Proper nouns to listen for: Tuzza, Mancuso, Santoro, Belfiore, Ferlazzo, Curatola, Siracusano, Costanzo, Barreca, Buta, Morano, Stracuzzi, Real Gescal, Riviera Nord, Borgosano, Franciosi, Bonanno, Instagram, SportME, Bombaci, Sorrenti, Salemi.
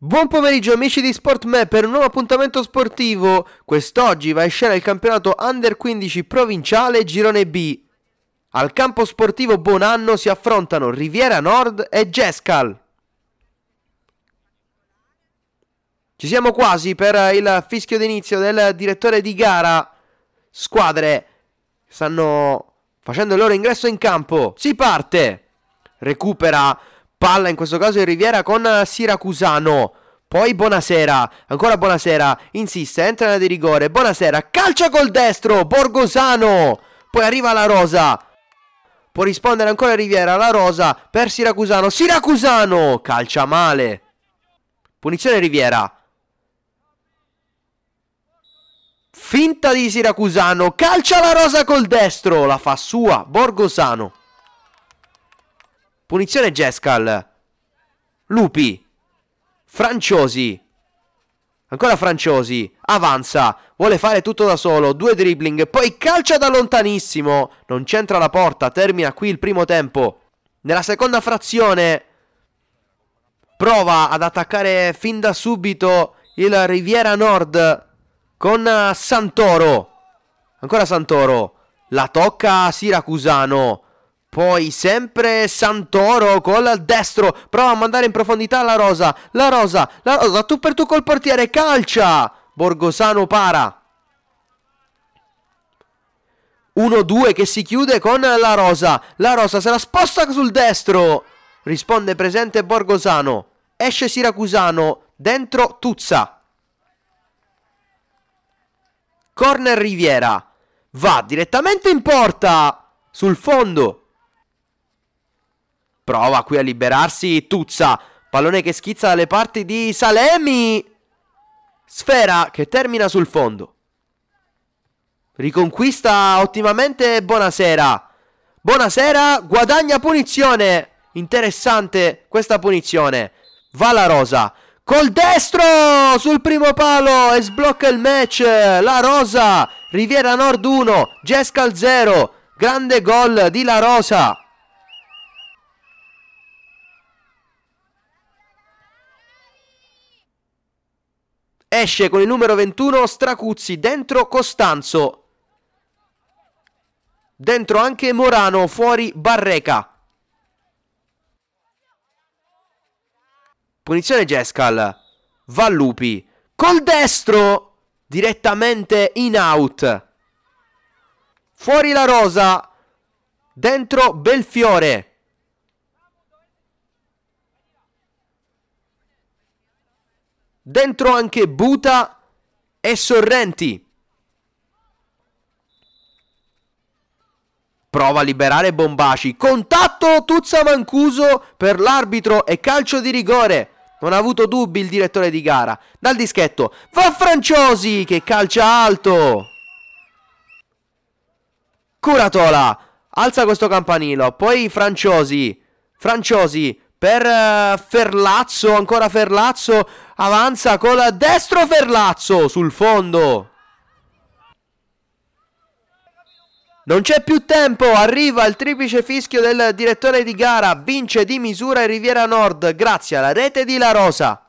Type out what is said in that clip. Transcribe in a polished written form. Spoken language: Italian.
Buon pomeriggio amici di SportME per un nuovo appuntamento sportivo. Quest'oggi va in scena il campionato Under 15 provinciale Girone B. Al campo sportivo Bonanno si affrontano Riviera Nord e Gescal. Ci siamo quasi per il fischio d'inizio del direttore di gara. Squadre stanno facendo il loro ingresso in campo. Si parte. Recupera palla in questo caso il Riviera con Siracusano, poi Buonasera, ancora Buonasera, insiste, entra nella di rigore, Buonasera, calcia col destro, Borgosano, poi arriva La Rosa, può rispondere ancora Riviera, La Rosa per Siracusano, Siracusano, calcia male, punizione Riviera, finta di Siracusano, calcia La Rosa col destro, la fa sua, Borgosano. Punizione Gescal, Lupi, Franciosi, ancora Franciosi, avanza, vuole fare tutto da solo, due dribbling, poi calcia da lontanissimo, non c'entra la porta, termina qui il primo tempo. Nella seconda frazione prova ad attaccare fin da subito il Riviera Nord con Santoro, ancora Santoro, la tocca Siracusano. Poi sempre Santoro col destro, prova a mandare in profondità La Rosa, La Rosa, La Rosa, tu per tu col portiere, calcia, Borgosano para, 1-2 che si chiude con La Rosa, La Rosa se la sposta sul destro, risponde presente Borgosano, esce Siracusano, dentro Tuzza, corner Riviera, va direttamente in porta, sul fondo. Prova qui a liberarsi Tuzza, pallone che schizza dalle parti di Salemi, sfera che termina sul fondo, riconquista ottimamente Buonasera, Buonasera guadagna punizione, interessante questa punizione, va La Rosa, col destro sul primo palo e sblocca il match, La Rosa, Riviera Nord 1, Gescal 0, grande gol di La Rosa. Esce con il numero 21 Stracuzzi, dentro Costanzo, dentro anche Morano, fuori Barreca. Punizione Gescal, va Lupi, col destro direttamente in out, fuori La Rosa, dentro Belfiore. Dentro anche Buta e Sorrenti. Prova a liberare Bombaci. Contatto Tuzza Mancuso per l'arbitro e calcio di rigore. Non ha avuto dubbi il direttore di gara. Dal dischetto va Franciosi che calcia alto. Curatola alza questo campanilo. Poi Franciosi. Franciosi. Per Ferlazzo, ancora Ferlazzo, avanza con la destro Ferlazzo sul fondo. Non c'è più tempo, arriva il triplice fischio del direttore di gara, vince di misura il Riviera Nord grazie alla rete di La Rosa.